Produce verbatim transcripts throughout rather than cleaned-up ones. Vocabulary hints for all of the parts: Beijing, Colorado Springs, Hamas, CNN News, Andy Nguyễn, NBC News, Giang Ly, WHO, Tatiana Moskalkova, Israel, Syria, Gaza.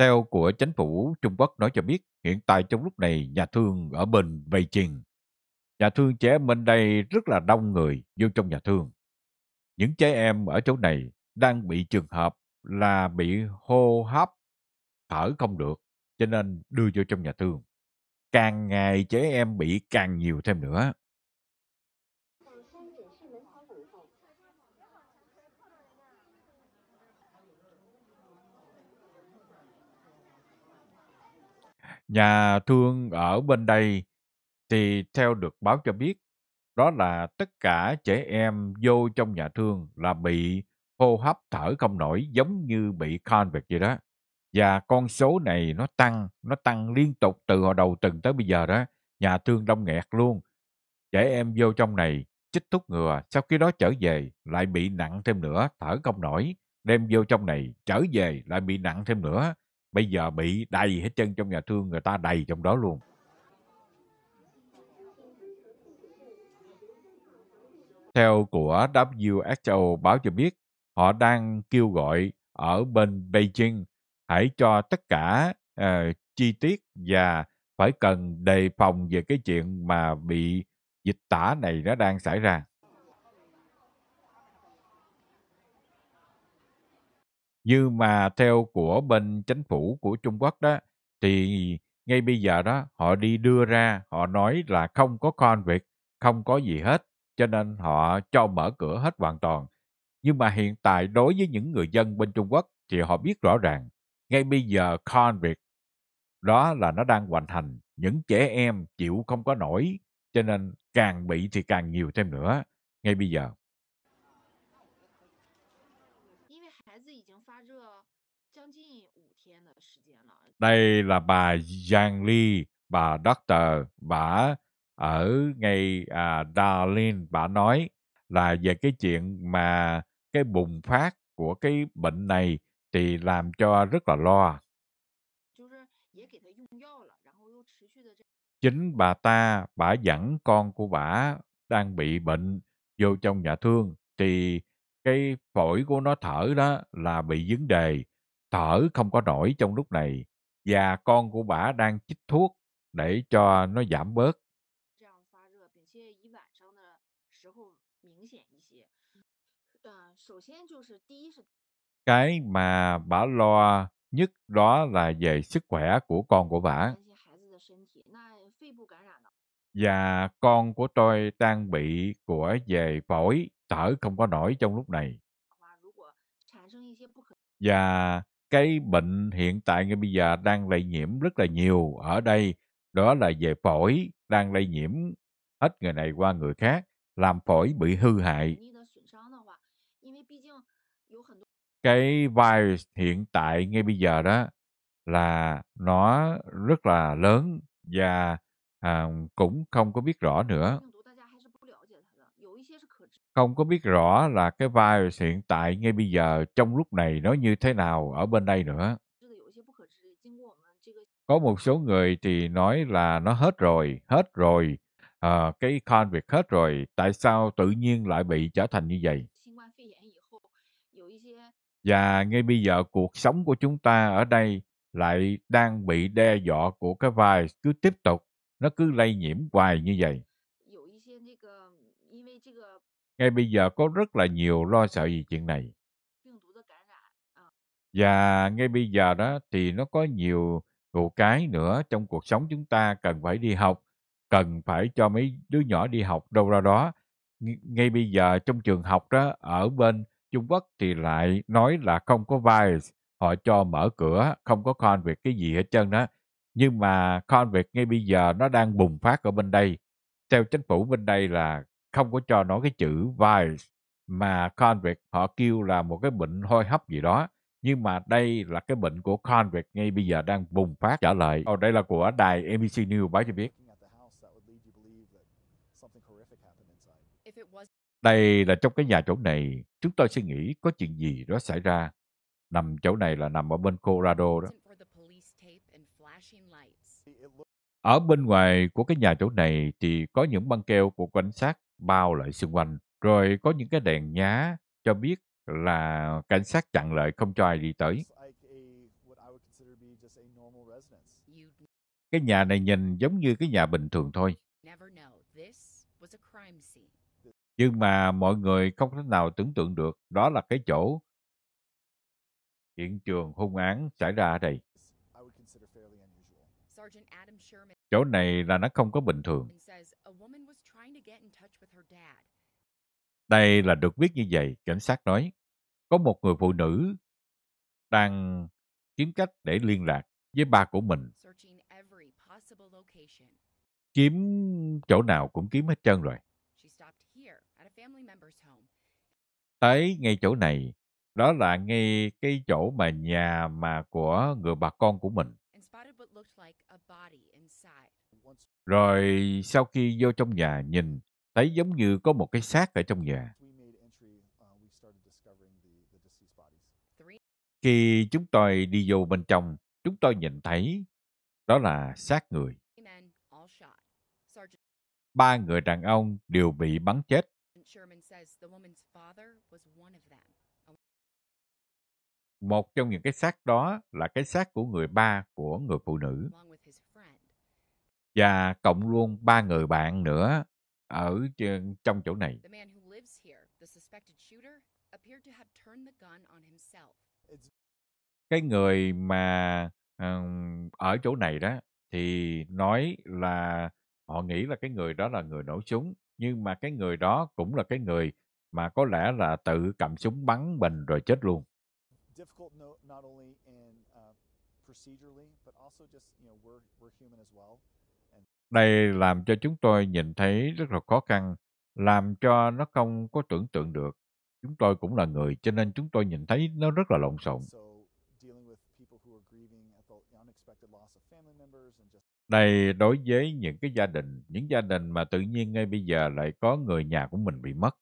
Theo của chính phủ Trung Quốc nói cho biết, hiện tại trong lúc này nhà thương ở bên Beijing, nhà thương trẻ em bên đây rất là đông người vô trong nhà thương. Những trẻ em ở chỗ này đang bị trường hợp là bị hô hấp, thở không được, cho nên đưa vô trong nhà thương. Càng ngày trẻ em bị càng nhiều thêm nữa. Nhà thương ở bên đây thì theo được báo cho biết, đó là tất cả trẻ em vô trong nhà thương là bị hô hấp thở không nổi, giống như bị convict vậy đó. Và con số này nó tăng, nó tăng liên tục từ hồi đầu tuần tới bây giờ đó. Nhà thương đông nghẹt luôn. Trẻ em vô trong này chích thuốc ngừa, sau khi đó trở về lại bị nặng thêm nữa, thở không nổi. Đem vô trong này, trở về lại bị nặng thêm nữa. Bây giờ bị đầy hết chân trong nhà thương, người ta đầy trong đó luôn. Theo của W H O báo cho biết, họ đang kêu gọi ở bên Beijing hãy cho tất cả uh, chi tiết và phải cần đề phòng về cái chuyện mà bị dịch tả này nó đang xảy ra. Nhưng mà theo của bên chính phủ của Trung Quốc đó, thì ngay bây giờ đó họ đi đưa ra, họ nói là không có convict, không có gì hết, cho nên họ cho mở cửa hết hoàn toàn. Nhưng mà hiện tại đối với những người dân bên Trung Quốc thì họ biết rõ ràng, ngay bây giờ convict đó là nó đang hoành hành, những trẻ em chịu không có nổi, cho nên càng bị thì càng nhiều thêm nữa, ngay bây giờ. Đây là bà Giang Ly, bà doctor, bà ở ngay à, Darlene, bà nói là về cái chuyện mà cái bùng phát của cái bệnh này thì làm cho rất là lo. Chính bà ta, bà dẫn con của bà đang bị bệnh vô trong nhà thương thì cái phổi của nó thở đó là bị vấn đề, thở không có nổi trong lúc này, và con của bà đang chích thuốc để cho nó giảm bớt. Cái mà bà lo nhất đó là về sức khỏe của con của bà. Và con của tôi đang bị của về phổi, thở không có nổi trong lúc này. Và cái bệnh hiện tại ngay bây giờ đang lây nhiễm rất là nhiều ở đây, đó là về phổi, đang lây nhiễm hết người này qua người khác, làm phổi bị hư hại. Cái virus hiện tại ngay bây giờ đó là nó rất là lớn và à, cũng không có biết rõ nữa. Không có biết rõ là cái virus hiện tại ngay bây giờ trong lúc này nó như thế nào ở bên đây nữa. Có một số người thì nói là nó hết rồi, hết rồi, à, cái convict hết rồi, tại sao tự nhiên lại bị trở thành như vậy? Và ngay bây giờ cuộc sống của chúng ta ở đây lại đang bị đe dọa của cái virus, cứ tiếp tục, nó cứ lây nhiễm hoài như vậy. Ngay bây giờ có rất là nhiều lo sợ vì chuyện này. Và ngay bây giờ đó thì nó có nhiều cụ cái nữa trong cuộc sống chúng ta, cần phải đi học, cần phải cho mấy đứa nhỏ đi học đâu ra đó. Ngay bây giờ trong trường học đó ở bên Trung Quốc thì lại nói là không có virus, họ cho mở cửa, không có convict cái gì hết trơn đó. Nhưng mà convict ngay bây giờ nó đang bùng phát ở bên đây. Theo chính phủ bên đây là không có cho nó cái chữ virus, mà convict họ kêu là một cái bệnh hô hấp gì đó. Nhưng mà đây là cái bệnh của convict ngay bây giờ đang bùng phát trở lại. Ở đây là của đài N B C News báo cho biết. Đây là trong cái nhà chỗ này, chúng tôi suy nghĩ có chuyện gì đó xảy ra. Nằm chỗ này là nằm ở bên Colorado đó. Ở bên ngoài của cái nhà chỗ này thì có những băng keo của cảnh sát bao lại xung quanh. Rồi có những cái đèn nhá cho biết là cảnh sát chặn lại không cho ai đi tới. Cái nhà này nhìn giống như cái nhà bình thường thôi. Nhưng mà mọi người không thể nào tưởng tượng được đó là cái chỗ hiện trường hung án xảy ra ở đây. Chỗ này là nó không có bình thường. Đây là được biết như vậy, cảnh sát nói. Có một người phụ nữ đang kiếm cách để liên lạc với ba của mình. Kiếm chỗ nào cũng kiếm hết trơn rồi. Tới ngay chỗ này, đó là ngay cái chỗ mà nhà mà của người bà con của mình. Rồi sau khi vô trong nhà nhìn, thấy giống như có một cái xác ở trong nhà. Khi chúng tôi đi vô bên trong, chúng tôi nhìn thấy đó là xác người. Ba người đàn ông đều bị bắn chết. Một trong những cái xác đó là cái xác của người ba của người phụ nữ. Và cộng luôn ba người bạn nữa ở trong chỗ này. Cái người mà um, ở chỗ này đó thì nói là họ nghĩ là cái người đó là người nổ súng. Nhưng mà cái người đó cũng là cái người mà có lẽ là tự cầm súng bắn mình rồi chết luôn. Đây làm cho chúng tôi nhìn thấy rất là khó khăn, làm cho nó không có tưởng tượng được. Chúng tôi cũng là người, cho nên chúng tôi nhìn thấy nó rất là lộn xộn. Đây đối với những cái gia đình, những gia đình mà tự nhiên ngay bây giờ lại có người nhà của mình bị mất.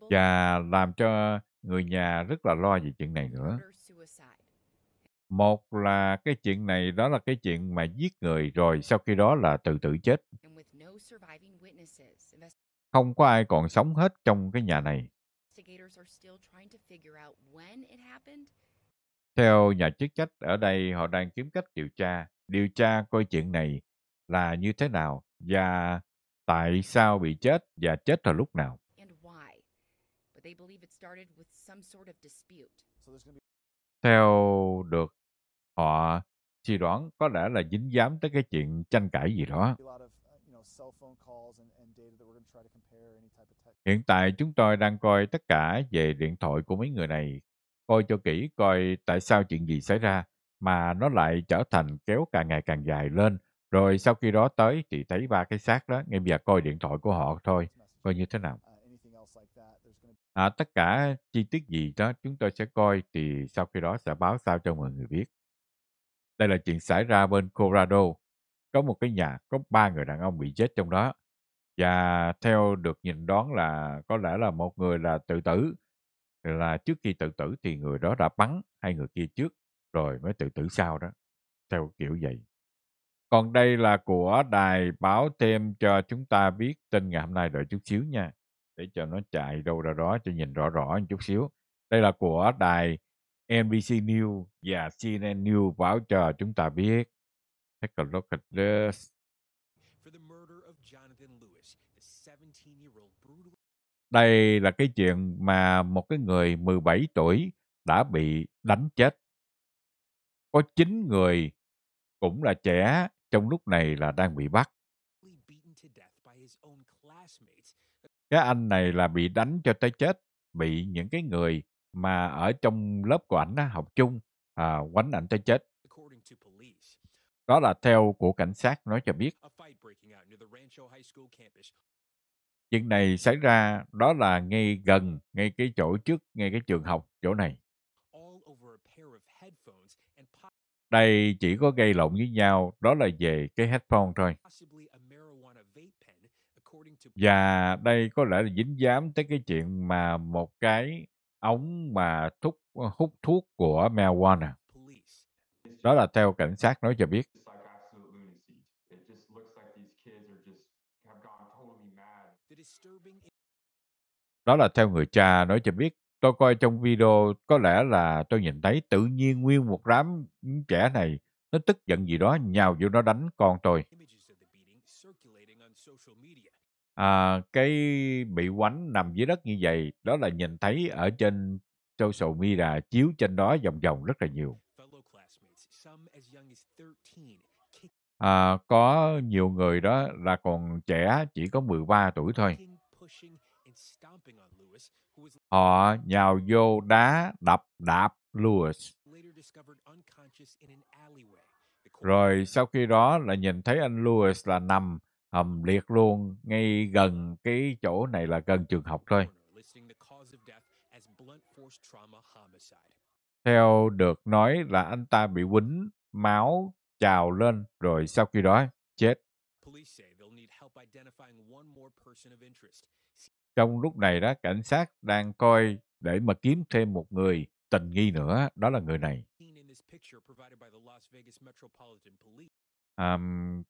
Và làm cho người nhà rất là lo về chuyện này nữa. Một là cái chuyện này, đó là cái chuyện mà giết người rồi sau khi đó là tự tử chết. Không có ai còn sống hết trong cái nhà này. Theo nhà chức trách ở đây, họ đang kiếm cách điều tra, điều tra coi chuyện này là như thế nào và tại sao bị chết và chết vào lúc nào. Theo được họ suy đoán có lẽ là dính dám tới cái chuyện tranh cãi gì đó. Hiện tại chúng tôi đang coi tất cả về điện thoại của mấy người này, coi cho kỹ coi tại sao chuyện gì xảy ra mà nó lại trở thành kéo càng ngày càng dài lên. Rồi sau khi đó tới thì thấy ba cái xác đó, ngay bây giờ coi điện thoại của họ thôi, coi như thế nào. À, tất cả chi tiết gì đó chúng tôi sẽ coi thì sau khi đó sẽ báo sao cho mọi người biết. Đây là chuyện xảy ra bên Colorado. Có một cái nhà có ba người đàn ông bị chết trong đó. Và theo được nhìn đoán là có lẽ là một người là tự tử. Là trước khi tự tử thì người đó đã bắn hai người kia trước rồi mới tự tử sau đó. Theo kiểu vậy. Còn đây là của đài báo thêm cho chúng ta biết tin ngày hôm nay, đợi chút xíu nha. Để cho nó chạy đâu ra đó cho nhìn rõ rõ một chút xíu. Đây là của đài N B C News và C N N News báo cho chúng ta biết. Take a look at this. Đây là cái chuyện mà một cái người mười bảy tuổi đã bị đánh chết. Có chín người cũng là trẻ trong lúc này là đang bị bắt. Cái anh này là bị đánh cho tới chết, bị những cái người mà ở trong lớp của ảnh học chung à, quánh ảnh tới chết. Đó là theo của cảnh sát nói cho biết. Chuyện này xảy ra đó là ngay gần, ngay cái chỗ trước, ngay cái trường học, chỗ này. Đây chỉ có gây lộn với nhau, đó là về cái headphone thôi. Và đây có lẽ là dính dám tới cái chuyện mà một cái ống mà thuốc, hút thuốc của marijuana. Đó là theo cảnh sát nói cho biết. Đó là theo người cha nói cho biết Tôi coi trong video có lẽ là tôi nhìn thấy tự nhiên nguyên một đám trẻ này nó tức giận gì đó nhào vô nó đánh con tôi. À, cái bị quánh nằm dưới đất như vậy đó là nhìn thấy ở trên social media chiếu trên đó vòng vòng rất là nhiều. À, có nhiều người đó là còn trẻ chỉ có mười ba tuổi thôi. Họ nhào vô đá, đập, đạp Lewis. Rồi sau khi đó là nhìn thấy anh Lewis là nằm hầm liệt luôn ngay gần cái chỗ này là gần trường học thôi. Theo được nói là anh ta bị quýnh máu trào lên rồi sau khi đó chết. Trong lúc này đó, cảnh sát đang coi để mà kiếm thêm một người tình nghi nữa, đó là người này. À,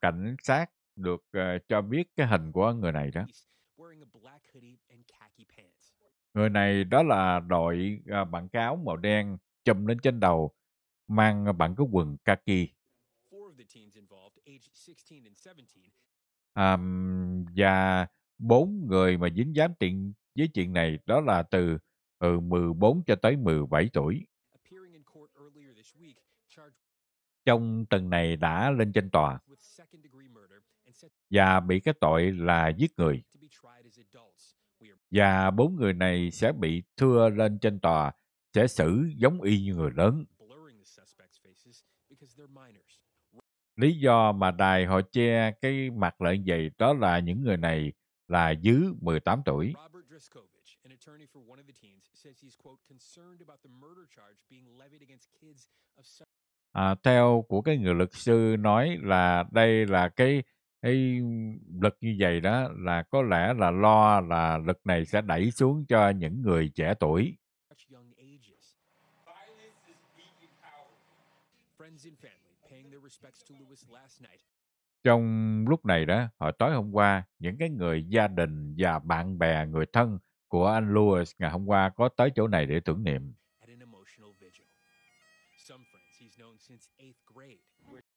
cảnh sát được uh, cho biết cái hình của người này đó. Người này đó là đội uh, bạn cáo màu đen chùm lên trên đầu, mang bạn cái quần kaki. À, và bốn người mà dính dáng tiện với chuyện này đó là từ từ mười bốn cho tới mười bảy tuổi. Trong tuần này đã lên trên tòa và bị cái tội là giết người. Và bốn người này sẽ bị thưa lên trên tòa, sẽ xử giống y như người lớn. Lý do mà đài họ che cái mặt lại vậy đó là những người này là dưới mười tám tuổi. À, theo của cái người luật sư nói là đây là cái, cái luật như vậy đó là có lẽ là lo là luật này sẽ đẩy xuống cho những người trẻ tuổi. Trong lúc này đó, hồi tối hôm qua, những cái người gia đình và bạn bè, người thân của anh Lewis ngày hôm qua có tới chỗ này để tưởng niệm.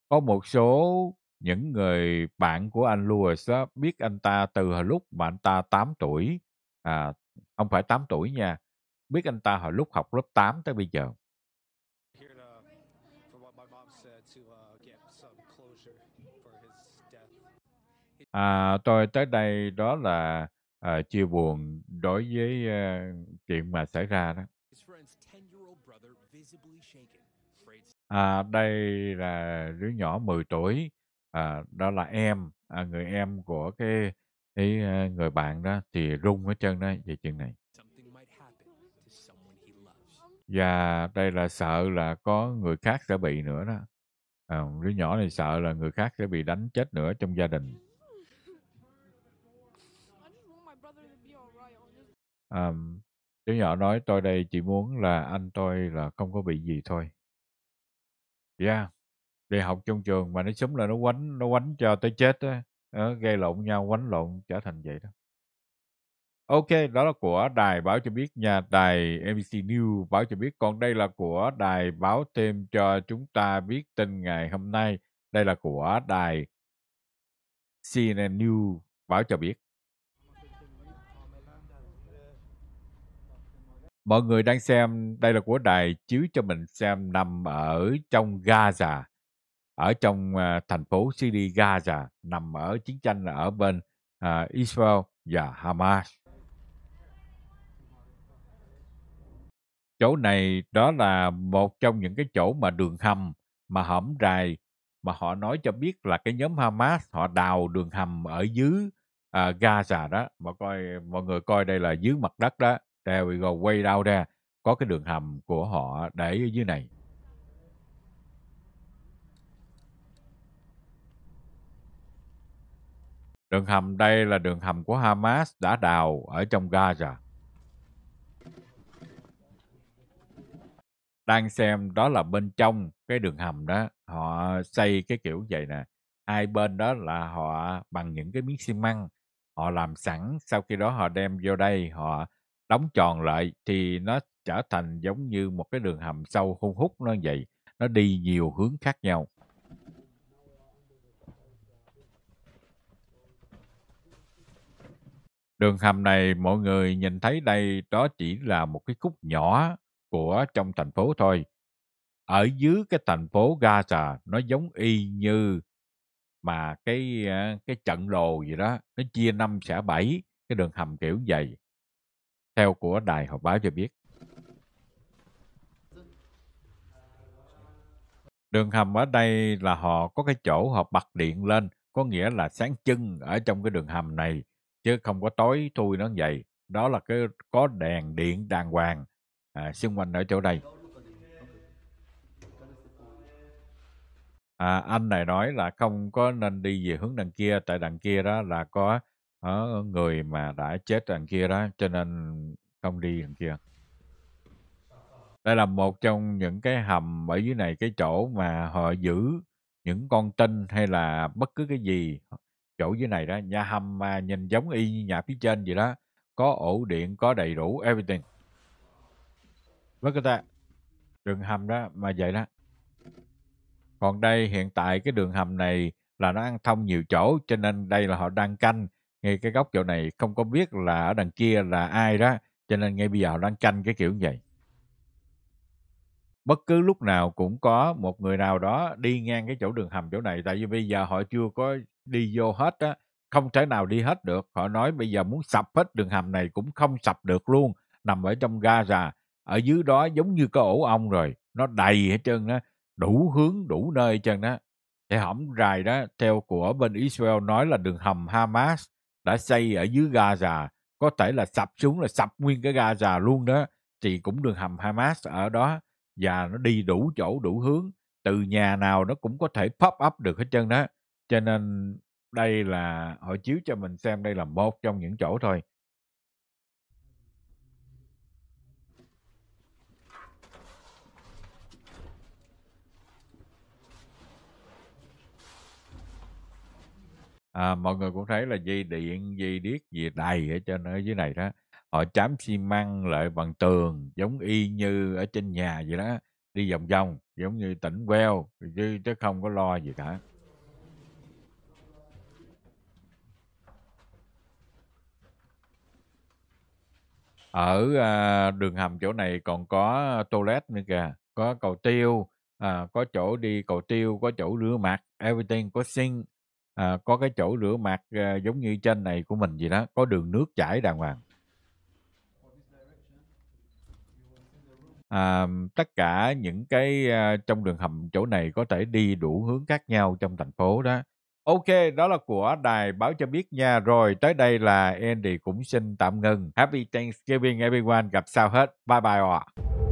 Có một số những người bạn của anh Lewis đó, biết anh ta từ hồi lúc mà anh ta tám tuổi, à, không phải tám tuổi nha, biết anh ta hồi lúc học lớp tám tới bây giờ. À, tôi tới đây đó là à, chia buồn đối với à, chuyện mà xảy ra đó. À, đây là đứa nhỏ mười tuổi, à, đó là em, à, người em của cái, cái người bạn đó thì run hết trơn đó về chuyện này. Và đây là sợ là có người khác sẽ bị nữa đó. À, đứa nhỏ này sợ là người khác sẽ bị đánh chết nữa trong gia đình. À, đứa nhỏ nói tôi đây chỉ muốn là anh tôi là không có bị gì thôi. Yeah, đi học trong trường mà nó súng là nó quánh, nó quánh cho tới chết đó. Đó, gây lộn nhau, quánh lộn trở thành vậy đó. Ok, đó là của đài báo cho biết nha, đài en bê xê News báo cho biết. Còn đây là của đài báo thêm cho chúng ta biết tin ngày hôm nay. Đây là của đài xê en en News báo cho biết. Mọi người đang xem, đây là của đài chiếu cho mình xem nằm ở trong Gaza, ở trong uh, thành phố Syria Gaza, nằm ở chiến tranh là ở bên uh, Israel và Hamas. Chỗ này đó là một trong những cái chỗ mà đường hầm, mà hõm rài, mà họ nói cho biết là cái nhóm Hamas họ đào đường hầm ở dưới uh, Gaza đó. Mà coi, mọi người coi đây là dưới mặt đất đó. There we go, way down there. Có cái đường hầm của họ để ở dưới này. Đường hầm đây là đường hầm của Hamas đã đào ở trong Gaza. Đang xem đó là bên trong cái đường hầm đó. Họ xây cái kiểu vậy nè. Hai bên đó là họ bằng những cái miếng xi măng. Họ làm sẵn, sau khi đó họ đem vô đây, họ đóng tròn lại thì nó trở thành giống như một cái đường hầm sâu hun hút nó vậy. Nó đi nhiều hướng khác nhau. Đường hầm này mọi người nhìn thấy đây đó chỉ là một cái khúc nhỏ của trong thành phố thôi. Ở dưới cái thành phố Gaza nó giống y như mà cái cái trận đồ gì đó, nó chia năm xẻ bảy, cái đường hầm kiểu vậy. Theo của đài họp báo cho biết, đường hầm ở đây là họ có cái chỗ họ bật điện lên, có nghĩa là sáng trưng ở trong cái đường hầm này, chứ không có tối thui nó vậy. Đó là cái có đèn điện đàng hoàng à, xung quanh ở chỗ đây. À, anh này nói là không có nên đi về hướng đằng kia, tại đằng kia đó là có uh, người mà đã chết đằng kia đó, cho nên không đi đằng kia. Đây là một trong những cái hầm ở dưới này, cái chỗ mà họ giữ những con tin hay là bất cứ cái gì. Chỗ dưới này đó, nhà hầm mà nhìn giống y như nhà phía trên vậy đó. Có ổ điện, có đầy đủ everything. Với cái ta, đường hầm đó mà vậy đó. Còn đây hiện tại cái đường hầm này là nó ăn thông nhiều chỗ, cho nên đây là họ đang canh. Ngay cái góc chỗ này không có biết là ở đằng kia là ai đó, cho nên ngay bây giờ họ đang canh cái kiểu như vậy. Bất cứ lúc nào cũng có một người nào đó đi ngang cái chỗ đường hầm chỗ này, tại vì bây giờ họ chưa có đi vô hết á, không thể nào đi hết được. Họ nói bây giờ muốn sập hết đường hầm này cũng không sập được luôn, nằm ở trong Gaza. Ở dưới đó giống như cái ổ ong rồi, nó đầy hết trơn á, đủ hướng, đủ nơi hết trơn á. Thì hỏng rài đó, theo của bên Israel nói là đường hầm Hamas đã xây ở dưới Gaza, có thể là sập xuống là sập nguyên cái Gaza luôn đó, thì cũng đường hầm Hamas ở đó. Và nó đi đủ chỗ, đủ hướng. Từ nhà nào nó cũng có thể pop up được hết trơn đó. Cho nên đây là họ chiếu cho mình xem, đây là một trong những chỗ thôi. À, mọi người cũng thấy là dây điện, dây điếc gì đầy ở trên ở dưới này đó. Họ chám xi măng lại bằng tường, giống y như ở trên nhà vậy đó, đi vòng vòng, giống như tỉnh queo, chứ, chứ không có lo gì cả. Ở à, đường hầm chỗ này còn có toilet nữa kìa, có cầu tiêu, à, có chỗ đi cầu tiêu, có chỗ rửa mặt, everything, có sink, à, có cái chỗ rửa mặt à, giống như trên này của mình vậy đó, có đường nước chảy đàng hoàng. À, tất cả những cái uh, trong đường hầm chỗ này có thể đi đủ hướng khác nhau trong thành phố đó. Ok, đó là của đài báo cho biết nha. Rồi, tới đây là Andy cũng xin tạm ngừng. Happy Thanksgiving everyone. Gặp sau hết. Bye bye all.